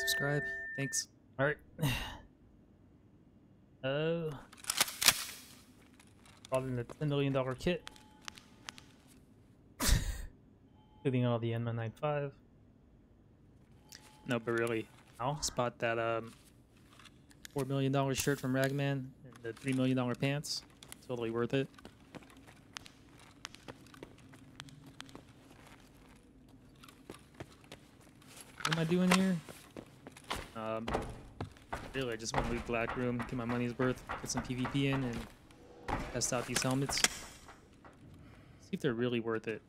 subscribe. Thanks. All right. Oh. Probably the $10 million kit. Including all the N95. No, but really, I'll spot that $4 million shirt from Ragman and the $3 million pants. Totally worth it. What am I doing here? Really, I just want to leave Black Room, get my money's worth, get some PvP in, and test out these helmets. See if they're really worth it.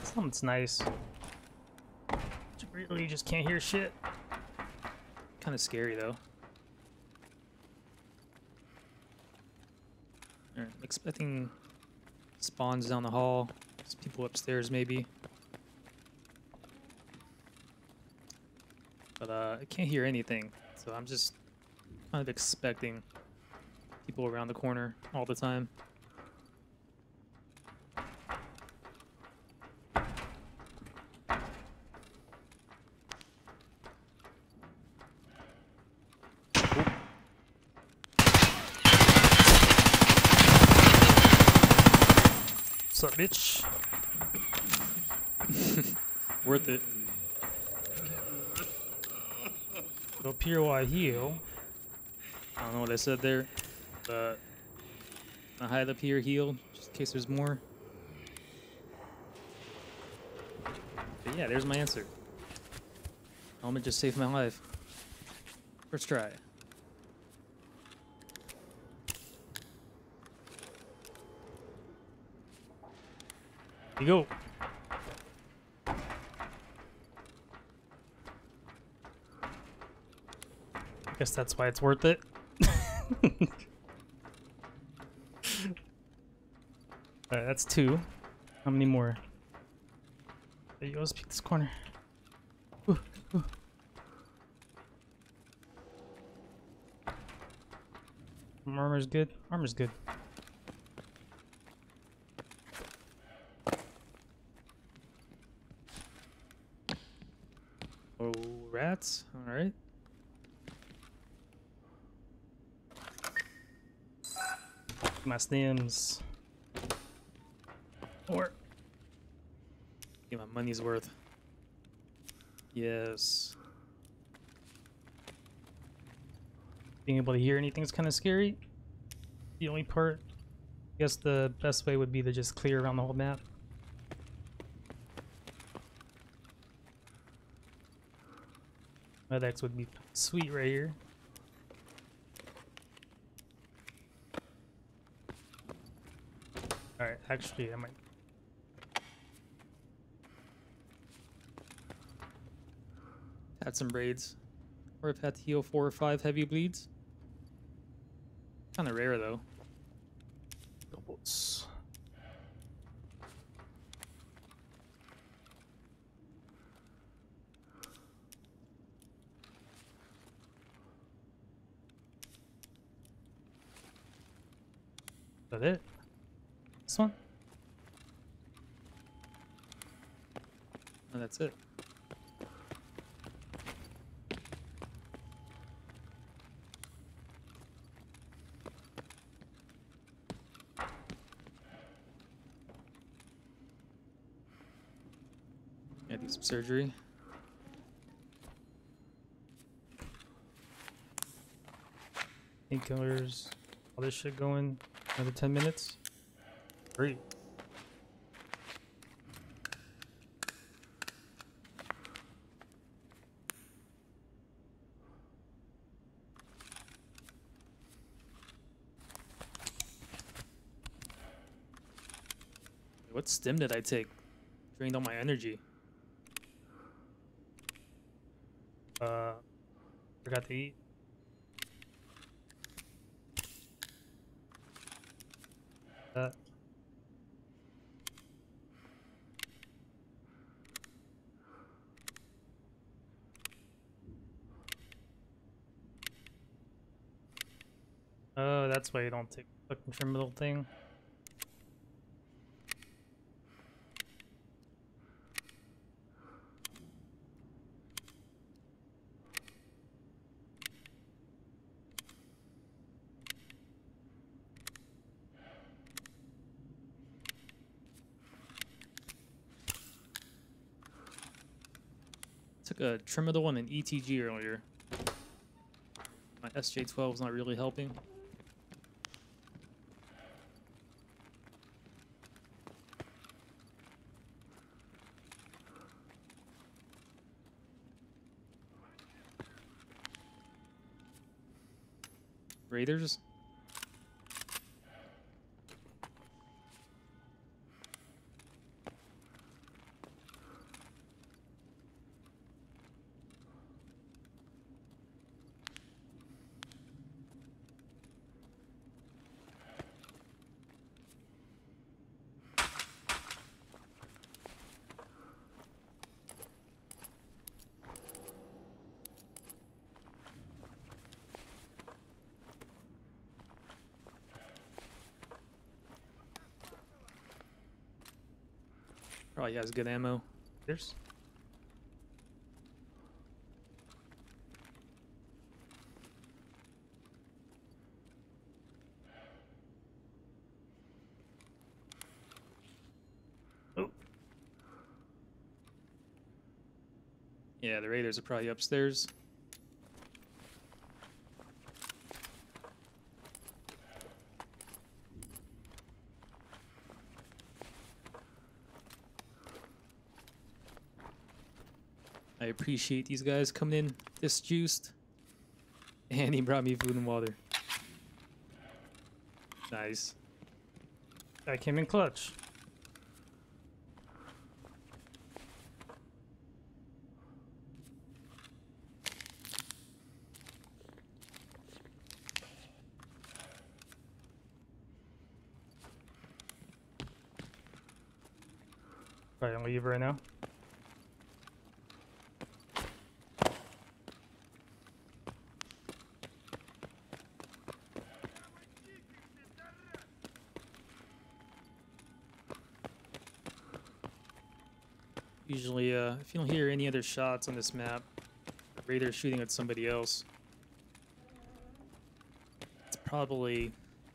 This helmet's nice. Really, just can't hear shit. Kind of scary though. I'm expecting spawns down the hall. There's people upstairs, maybe. But I can't hear anything, so I'm just kind of expecting people around the corner all the time. What's up, bitch? Worth it. Go pure white heel. I don't know what I said there, but I hide up here healed just in case there's more. But yeah, there's my answer. Helmet just saved my life. First try. You go. I guess that's why it's worth it. Alright, that's two. How many more? There you go, let's pick this corner. Ooh, ooh. Armor's good. Armor's good. Oh, rats. All right. My stems. Or get my money's worth. Yes. Being able to hear anything is kind of scary. The only part, I guess the best way would be to just clear around the whole map. Med-X would be sweet right here. Alright, actually I might. Had some braids. Or I've had to heal 4 or 5 heavy bleeds. Kinda rare though. Doubles. Is that it? This one? Oh, that's it. Yeah, do some surgery. Painkillers. All this shit going. Another 10 minutes. Great. What stim did I take? Drained all my energy. Forgot to eat. Oh, that's why you don't take the fucking trim little thing. Took a Trimidal and an ETG earlier. My SJ-12 is not really helping. Raiders? Probably has good ammo. There's. Oh. Yeah, the raiders are probably upstairs. I appreciate these guys coming in this juiced. And he brought me food and water. Nice. I came in clutch. Alright, I'm gonna leave right now. Usually, if you don't hear any other shots on this map, Raider's shooting at somebody else. It's probably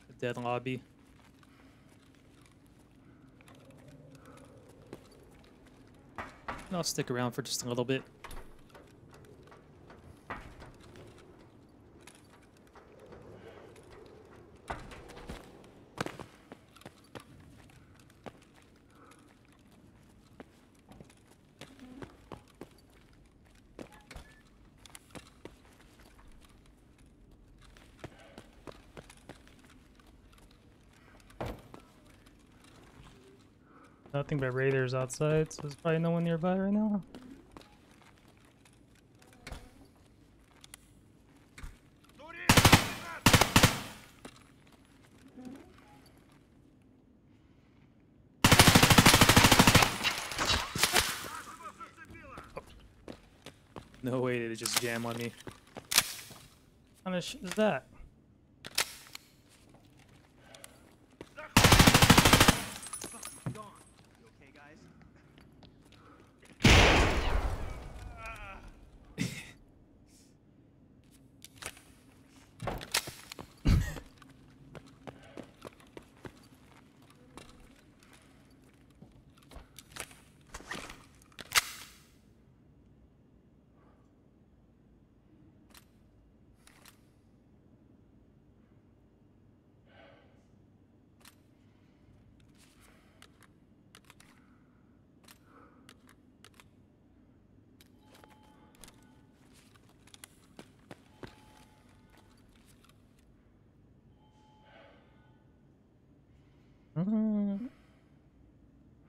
a dead lobby. And I'll stick around for just a little bit. Nothing but raiders outside, so there's probably no one nearby right now. No way did it just jam on me. How much shit is that?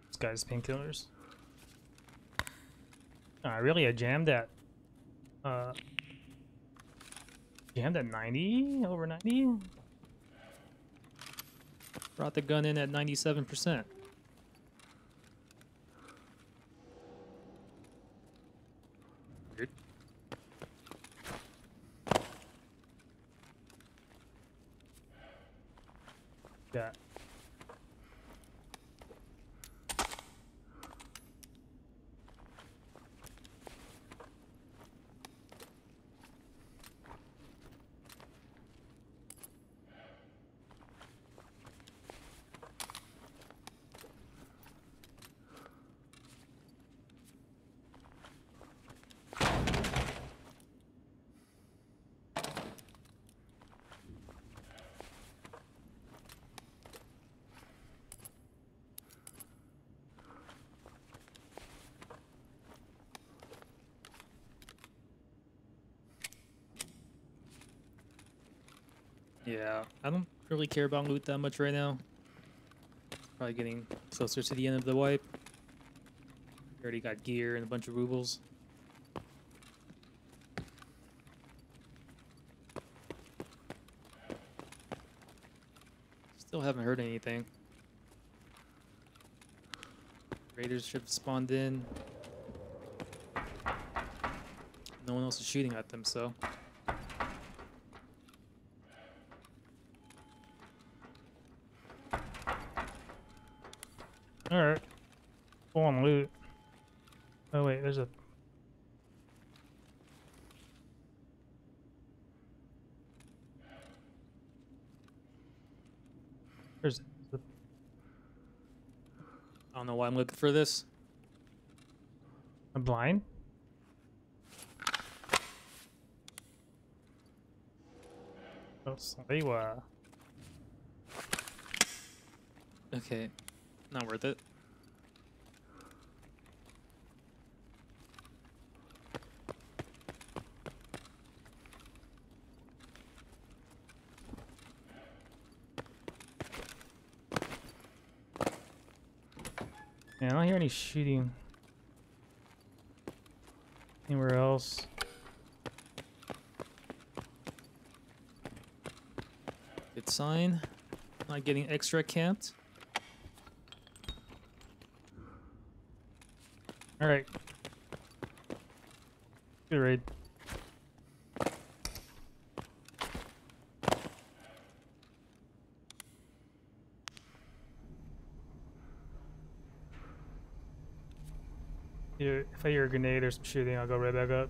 This guy's painkillers. Really? I jammed at. Jammed at 90? Over 90? Brought the gun in at 97%. that. Yeah, I don't really care about loot that much right now. Probably getting closer to the end of the wipe. Already got gear and a bunch of rubles. Still haven't heard anything. Raiders ship spawned in. No one else is shooting at them, so... Alright. Full on loot. Oh wait, there's a... There's a... I don't know why I'm looking for this. I'm blind? Oh, sorry, wow. Okay. Not worth it. Yeah, I don't hear any shooting anywhere else. Good sign. Not getting extra camped. All right. Good raid. If I hear a grenade or some shooting, I'll go right back up.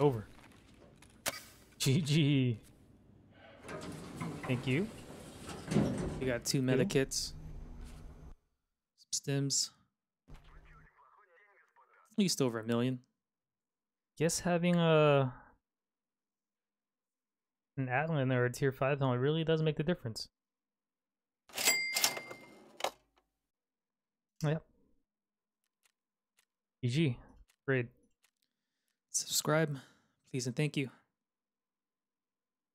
Over. GG. Thank you. You got 2 medikits. Some stims. At least over 1 million. Guess having an Atlan or a tier 5 helmet really does make the difference. Yep. GG. Great. Subscribe. Please and thank you.